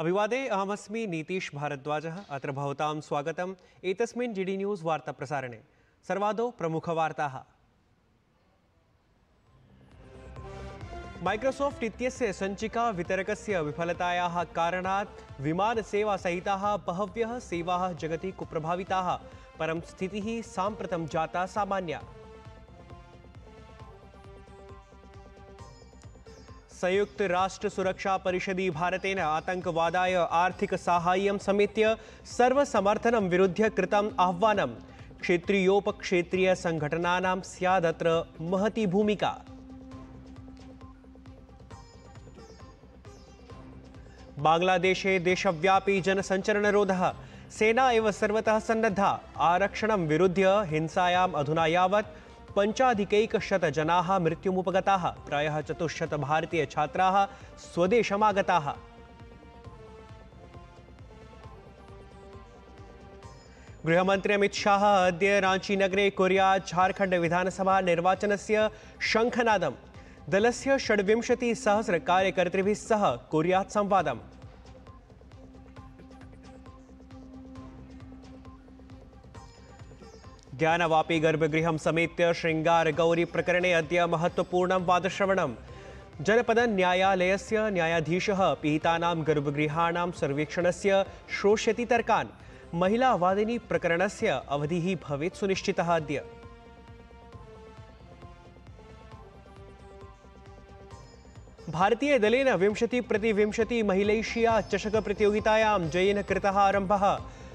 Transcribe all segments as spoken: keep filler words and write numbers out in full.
अभिवादे अहमस्मि नीतीश भारद्वाजः अत्र भवतां स्वागतम्। एतस्मिन् जी डी न्यूज़ वार्ताप्रसारणे सर्वादौ प्रमुखवार्ताः। माइक्रोसॉफ्ट इत्यस्य सञ्चिका वितरकस्य विफलतायाः कारणात् विमानसेवा सहिताः बहव्यः सेवाः जगति कुप्रभाविताः, परं स्थितिः साम्प्रतं जाता सामान्या। संयुक्त राष्ट्र सुरक्षा परिषदि भारतेन आतंकवादाय आर्थिक साहाय्यं समेत्य सर्वसमर्थनं विरुध्य कृतम् आह्वानम्। क्षेत्रीयोपक्षेत्रीय संघटनानां स्यादत्र महती भूमिका। बांग्लादेशे देशव्यापी जनसंचरणरोधः, सेना एव सर्वतः सन्नद्धा। आरक्षणं विरुध्य हिंसायाम् अधुना यावत् पञ्चाधिकैकशत जनाः मृत्युमुपगताः, प्रायः चतुश्शत भारतीय छात्राः स्वदेशमागताः। गृहमंत्री अमित शाह अद्य रांची नगरे कुर्यात् झारखंड विधानसभा निर्वाचनस्य शंखनादं। दलस्य षड्विंशति सहस्र कार्यकर्तृभिः सह कुर्यात् संवादम्। ज्ञानवापी गर्भगृहं समेत्य शृंगारगौरी प्रकरणे अद्य महत्वपूर्णं वादश्रवणम्। जनपदन्यायालयस्य न्यायाधीशः पीडितानां गर्भगृहाणां सर्वेक्षणस्य श्रोष्यति तर्कान्। महिलावादिनी प्रकरणस्य अवधिः भवेत् सुनिश्चितः अद्य। भारतीय दलेन विंशति प्रतिविंशति महिलैषीया चषक प्रतियोगितायां जयेन कृतः आरम्भः।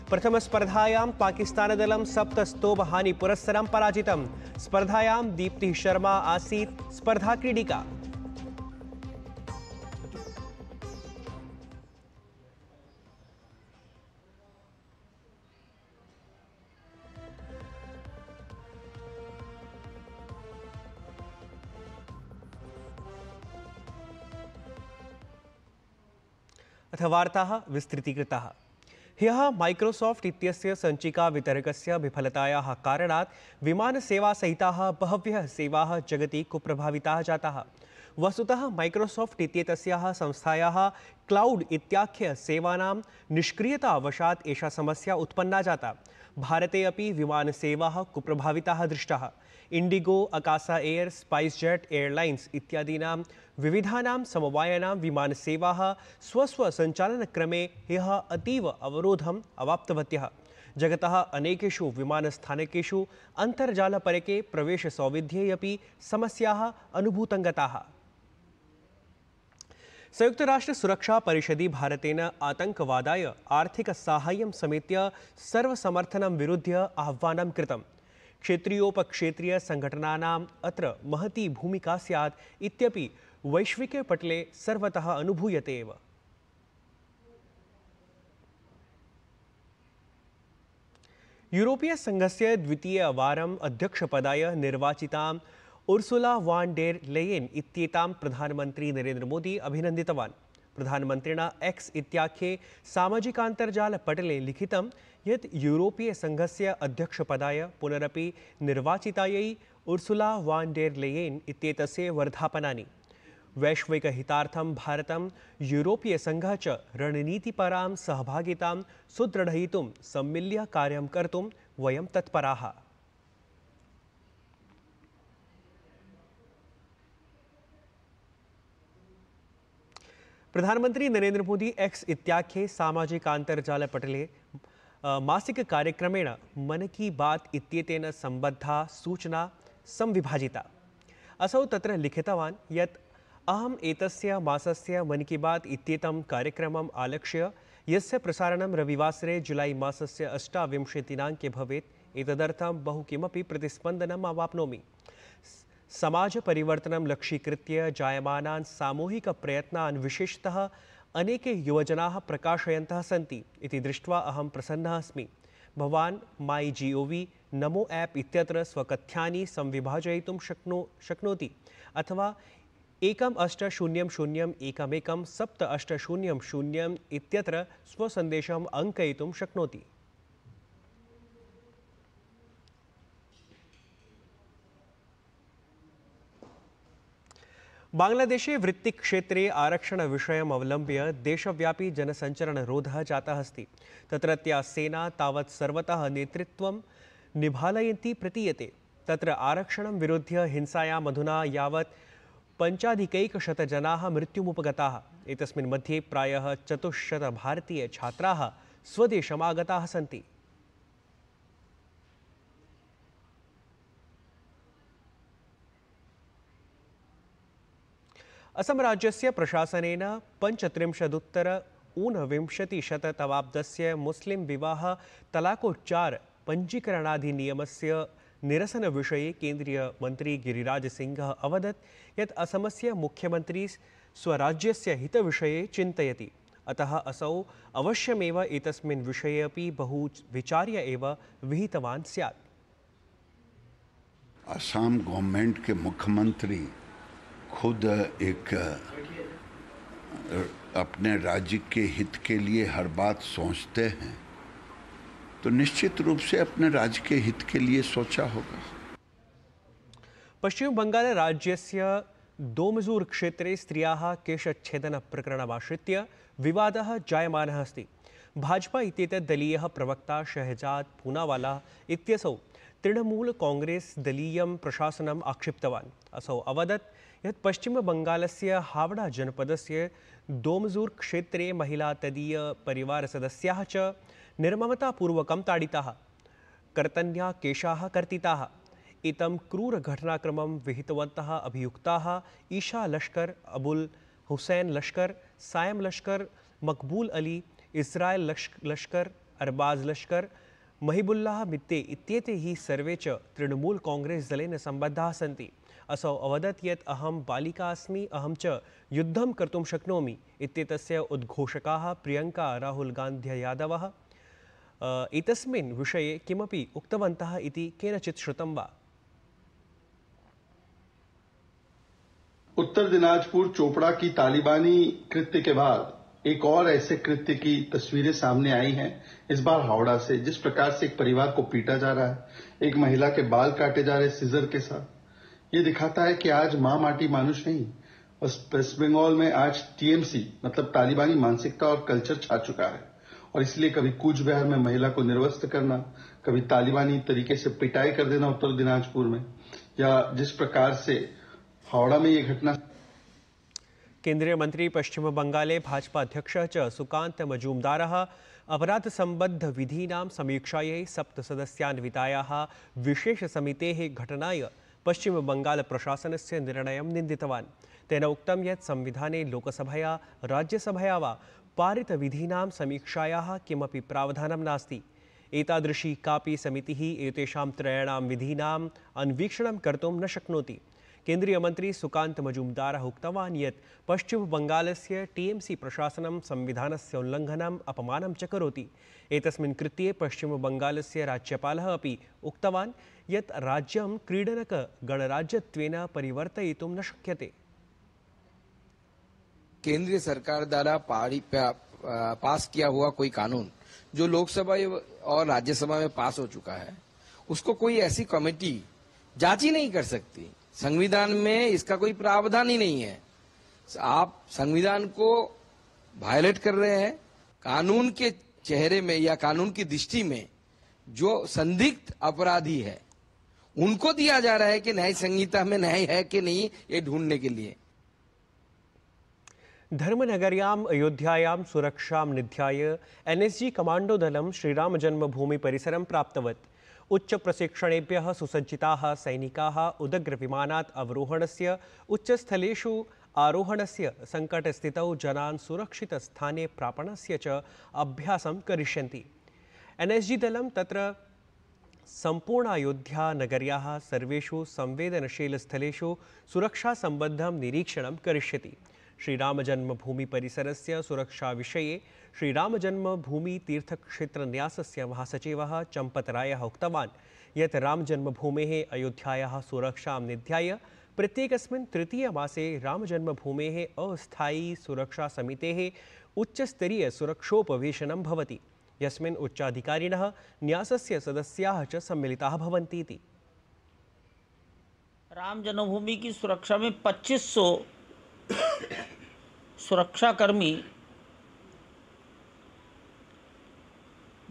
प्रथमस्पर्धायां पाकिस्तानदलं सप्तस्तोबहानिपुरस्सरं पराजितं। स्पर्धायां दीप्तिः शर्मा आसीत् स्पर्धाक्रीडिका। अथ वार्ताः विस्तृतीकृताः। ह्यः माइक्रोसॉफ्ट इत्यस्य सञ्चिका वितरकस्य विफलतायाः कारणात् विमानसेवासहिताः बहव्यः सेवाः जगति कुप्रभाविताः जाताः। वस्तुतः माइक्रोसॉफ्ट इत्येतस्याः संस्थायाः क्लाउड इत्याख्य सेवानां निष्क्रियतावशात् एषा समस्या उत्पन्ना जाता। भारते अपि विमानसेवाः कुप्रभाविताः दृष्टाः। इंडिगो, अकासा एयर, स्पाइसजेट एयरलाइन्स इत्यादीनां विविधानां समवायानां विमानसेवाः स्वस्वसञ्चालनक्रमे ह्यः अतीव अवरोधम् अवाप्तवत्यः। जगतः अनेकेषु विमानस्थानकेषु अन्तर्जालपरके प्रवेशसौविध्ये अपि समस्याः अनुभूतङ्गताः। संयुक्त राष्ट्र सुरक्षा परिषदि भारतेन आतंकवादाय आर्थिक साहाय्यं समेत्य सर्वसमर्थनं विरुध्य आह्वानं कृतम्। क्षेत्रीयोपक्षेत्रीय संघटनानाम् अत्र महती भूमिका स्यात् इत्यपि वैश्विके पटले सर्वतः अनुभूयते एव। यूरोपीय संघस्य द्वितीयवारम् अध्यक्षपदाय निर्वाचितां उर्सुला वान डेर लेयेन इत्येतां प्रधानमंत्री नरेन्द्र मोदी अभिनन्दितवान्। प्रधानमन्त्रिणा एक्स इत्याख्ये सामाजिकान्तर्जालपटले लिखितं यत् यूरोपीय संघस्य अध्यक्षपदाय पुनरपि निर्वाचितायै उर्सुला वान डेर लेयेन इत्येतस्यै वर्धापनानि। वैश्विकहितार्थं भारतं यूरोपीय संघः च रणनीतिपरां सहभागितां सुदृढयितुं सम्मिल्य कार्यं कर्तुं वयं तत्पराः। प्रधानमंत्री नरेन्द्र मोदी एक्स इत्याख्ये सामाजिक आन्तर्जालपटले मासिक कार्यक्रमेण मन की बात इत्येतेन सम्बद्धा सूचना संविभाजिता। असौ तत्र लिखितवान् यत् अहम् एतस्य मासस्य मन की बात इत्येतं कार्यक्रमम् आलक्ष्य यस्य प्रसारणं रविवासरे जुलाई मासस्य अष्टाविंशे दिनाङ्के भवेत् एतदर्थं बहु किमपि प्रतिस्पन्दनम् अवाप्नोमि। समाज परिवर्तनं लक्ष्यीकृत्य जायमानान् सामूहिक प्रयत्नान् विशेषतः अनेके युवजनाः प्रकाशयन्तः सन्ति इति दृष्ट्वा अहं प्रसन्नः अस्मि। भवान् माई जीओवी नमो ऐप इत्यत्र स्वकथ्यानि संविभाजयितुं शक्नो शक्नोति अथवा एकम् अष्ट शून्यं शून्यं एकमेकं सप्त अष्ट शून्यं शून्यम् इत्यत्र स्वसन्देशम् अङ्कयितुं शक्नोति। बांग्लादेशे वृत्तिक्षेत्रे आरक्षणविषयमवलम्ब्य देशव्यापी जनसञ्चरणरोधः जातः अस्ति। तत्रत्या सेना तावत् सर्वतः नेतृत्वं निभालयन्ती प्रतीयते। तत्र आरक्षणं विरुध्य हिंसायाम् अधुना यावत् पञ्चाधिकैकशतजनाः मृत्युमुपगताः। एतस्मिन् मध्ये प्रायः चतुश्शतभारतीयछात्राः स्वदेशमागताः सन्ति। असम राज्यस्य प्रशासनेन पञ्चत्रिंशदुत्तर ऊनविंशतिशततमाब्दस्य मुस्लिम विवाह तलाकोच्चार पञ्जीकरणाधिनियमस्य निरसनविषये केन्द्रीयमन्त्री गिरिराज सिंहः अवदत् यत् असमस्य मुख्यमन्त्री स्वराज्यस्य हितविषये चिन्तयति। अतः असौ अवश्यमेव एतस्मिन् विषये अपि बहु विचार्य एव विहितवान् स्यात्। असम गवर्नमेंट के मुख्यमंत्री खुद एक अपने राज्य के हित के लिए हर बात सोचते हैं, तो निश्चित रूप से अपने राज्य के हित के लिए सोचा होगा। पश्चिम बंगाल राज्यस्य दोमजूर क्षेत्रे स्त्रियाः केशच्छेदन प्रकरणमाश्रित्य विवादः जायमानः अस्ति। भाजपा इत्येतद्दलीयः प्रवक्ता शहजाद पूनावाला इत्यसौ तृणमूल कांग्रेस दलीयं प्रशासनम् आक्षिप्तवान्। असौ अवदत् यत् पश्चिम बंगालस्य हावड़ा जनपदस्य दोमजूर क्षेत्रे महिला तदीय परिवार सदस्याः च निर्ममतापूर्वकं ताडिताः, कर्तन्या केशाः कर्तिताः। इतं क्रूर घटनाक्रमं विहितवन्तः अभियुक्ताः ईशा लश्कर, अबुल हुसैन लश्कर, सायम लश्कर, मकबूल अली, इस्राइल लश्कर, अरबाज लश्कर, महिबुलाह मित्ते इत्येते हि सर्वे च तृणमूल कांग्रेस दलेन सम्बद्धाः सन्ति। असौ अवदत् यत् अहं बालिका अस्मि, अहं च युद्धं कर्तुं शक्नोमि इत्येतस्य उद्घोषकाः प्रियंका राहुल गांधी यादवः एतस्मिन् विषये किमपि उक्तवन्तः इति केनचित् श्रुतं वा। उत्तर दिनाजपुर चोपड़ा की तालिबानी कृत्य के बाद एक और ऐसे कृत्य की तस्वीरें सामने आई हैं, इस बार हावड़ा से। जिस प्रकार से एक परिवार को पीटा जा रहा है, एक महिला के बाल काटे जा रहे सीजर के साथ, ये दिखाता है कि आज मां माटी मानुष नहीं। वेस्ट बंगाल में आज टीएमसी मतलब तालिबानी मानसिकता और कल्चर छा चुका है, और इसलिए कभी कूच बिहार में महिला को निर्वस्त्र करना, कभी तालिबानी तरीके से पिटाई कर देना उत्तर दिनाजपुर में, या जिस प्रकार से हावड़ा में ये घटना। केंद्रीय मंत्री पश्चिम बंगाले भाजपा अध्यक्षः च सुकांत मजूमदारः अपराध संबद्ध विधीनां समीक्षायै सप्तसदस्यान्वितायाः विशेष समितेः घटनाय पश्चिम बंगाल प्रशासनस्य निर्णयं निन्दितवान्। तेन उक्तं यत् संविधाने लोकसभया राज्यसभया वा पारितविधीनां समीक्षायाः किमपि प्रावधानं नास्ति। एतादृशी कापि समितिः एतेषां त्रयाणां विधीनाम् अन्वीक्षणं कर्तुं न शक्नोति। केंद्रीय मंत्री सुकांत मजूमदारः उक्तवान् यत् पश्चिम बंगालस्य टीएमसी प्रशासनं संविधानस्य उल्लङ्घनम् अपमानं च करोति। एतस्मिन् कृत्ये पश्चिम बंगालस्य राज्यपालः अपि उक्तवान् यत् राज्यं क्रीडनक गणराज्यत्वेन परिवर्तयितुं न शक्यते। केंद्रीय सरकार द्वारा पास किया हुआ कोई कानून जो लोकसभा और राज्यसभा में पास हो चुका है, उसको कोई ऐसी कमेटी जांच ही नहीं कर सकती। संविधान में इसका कोई प्रावधान ही नहीं है। आप संविधान को वायलेट कर रहे हैं। कानून के चेहरे में या कानून की दृष्टि में जो संदिग्ध अपराधी है उनको दिया जा रहा है कि न्याय संहिता में न्याय है कि नहीं, ये ढूंढने के लिए। धर्मनगर्याम अयोध्यायां सुरक्षां निध्याय एनएसजी कमांडो दलं श्रीराम जन्मभूमि परिसरं प्राप्तवत्। उच्च प्रशिक्षणेभ्यः सुसज्जिताः सैनिकाः उदग्रविमानात् अवरोहणस्य, उच्चस्थलेषु आरोहणस्य, संकटस्थितौ जनान् सुरक्षितस्थाने प्रापणस्य च अभ्यासं करिष्यन्ति। एनएसजी दलं तत्र सम्पूर्णायोध्यानगर्याः सर्वेषु संवेदनशीलस्थलेषु सुरक्षासम्बद्धं निरीक्षणं करिष्यति। श्रीरामजन्मभूमिपरिसरस्य सुरक्षाविषये श्रीरामजन्मभूमितीर्थक्षेत्रन्यासस्य महासचिवः चंपतरायः उक्तवान् यत् रामजन्मभूमेः अयोध्यायाः सुरक्षां निध्याय प्रत्येकस्मिन् तृतीयमासे रामजन्मभूमेः अस्थायी सुरक्षासमितेः उच्चस्तरीयसुरक्षोपवेशनं भवति, यस्मिन् उच्चाधिकारिणः न्यासस्य सदस्याः च सम्मिलिताः भवन्ति इति। राम जन्मभूमि की सुरक्षा में पच्चीस सौ सुरक्षाकर्मी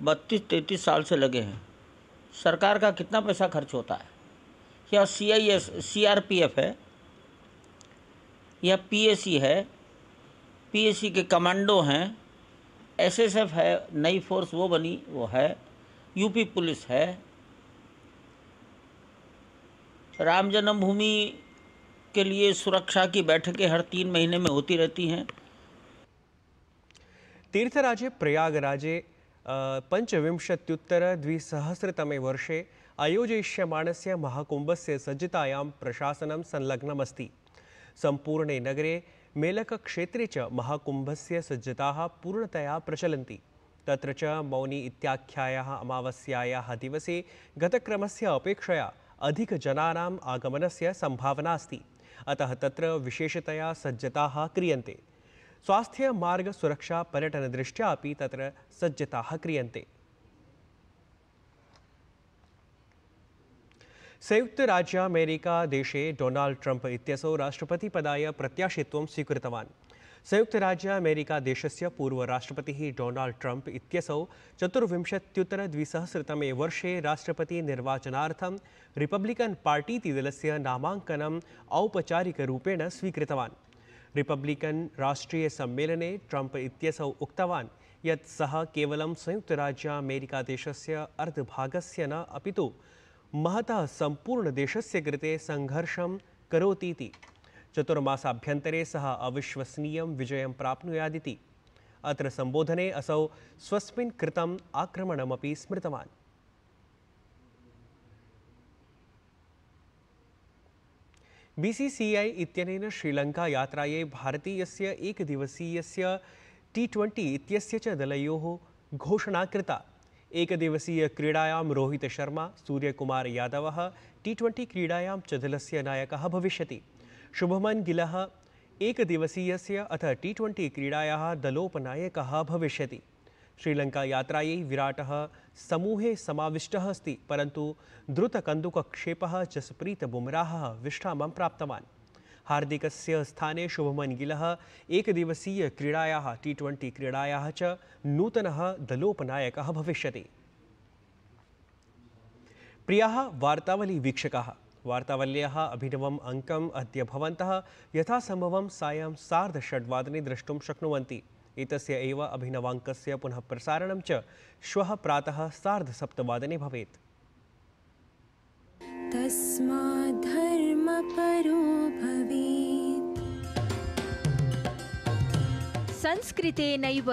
बत्तीस तैंतीस साल से लगे हैं। सरकार का कितना पैसा खर्च होता है? यह C I S C R P F है, यह पी ए सी है, पी ए सी के कमांडो हैं, एस एस एफ है, नई फोर्स वो बनी वो है, यूपी पुलिस है, राम जन्मभूमि के लिए सुरक्षा की बैठकें हर तीन महीने में होती रहती हैं। तीर्थराजे प्रयागराजे पंचविंशत्युत्तरद्विसहस्रतमे वर्षे आयोजयिष्यमाणस्य महाकुम्भस्य सज्जतायां प्रशासनं संलग्नमस्ति। सम्पूर्णे नगरे मेलकक्षेत्रे च महाकुम्भस्य सज्जताः पूर्णतया प्रचलन्ति। तत्र च मौनी इत्याख्यायाः अमावस्यायाः दिवसे गतक्रमस्य अपेक्षया अधिकजनानाम् आगमनस्य सम्भावना अस्ति। अतः तत्र विशेषतया सज्जताः क्रियन्ते। स्वास्थ्य मार्ग सुरक्षा पर्यटन दृष्ट्या अपि तत्र सज्जताः क्रियन्ते। संयुक्त राज्य अमेरिका देशे डोनाल्ड ट्रंप इत्यसौ राष्ट्रपति पदाय प्रत्याशित्वं स्वीकृतवान्। संयुक्त राज्य अमेरिका देशस्य पूर्व राष्ट्रपतिः डोनाल्ड ट्रंप इत्यसौ चतुर्विंशत्युत्तरद्विसहस्रतमे वर्षे राष्ट्रपति निर्वाचनार्थं रिपब्लिकन पार्टी दलस्य नामांकनं औपचारिकरूपेण स्वीकृतवान्। रिपब्लिकन राष्ट्रीय सम्मेलने ट्रंप इत्यसौ उक्तवान् यत् सः केवलं संयुक्त राज्य अमेरिका देशस्य अर्धभागस्य न अपितु महतः संपूर्ण देशस्य कृते संघर्षं करोति इति। चतुर्मासाभ्यन्तरे सः अविश्वसनीयं विजयं प्राप्नुयादिति। अत्र संबोधने असौ स्वस्मिन् कृतम् आक्रमणमपि स्मृतवान्। बीसीसीआई इत्यनेन श्रीलंका यात्रायै भारतीयस्य एकदिवसीयस्य टी ट्वेंटी इत्यस्य च दलयोः घोषणा कृता। एकदिवसीय क्रीडायां रोहित शर्मा, सूर्यकुमार यादवः टी ट्वेंटी क्रीडायां च दलस्य नायकः भविष्यति। शुभमन गिलह एकदिवसीयस्य अथ टी ट्वेंटी क्रीडायाः दलोपनायकः भविष्यति। श्रीलंका यात्रायै विराटः समूहे समाविष्टः अस्ति, परन्तु द्रुतकन्दुकक्षेपः जसप्रीत बुमराहः विश्रामं प्राप्तवान्। हार्दिकस्य स्थाने शुभमन गिलह एकदिवसीय क्रीडायाः टी ट्वेंटी क्रीडायाः च नूतनः दलोपनायकः भविष्यति। प्रियाः वार्तावली वीक्षकाः, वार्तावल्याः अभिनवम् अङ्कम् अद्य भवन्तः यथासम्भवं सायं सार्धषड्वादने द्रष्टुं शक्नुवन्ति। एतस्य एव अभिनवाङ्कस्य पुनः प्रसारणं च श्वः प्रातः सार्धसप्तवादने भवेत्। तस्मात् धर्मपरो भवेत्। संस्कृतेनैव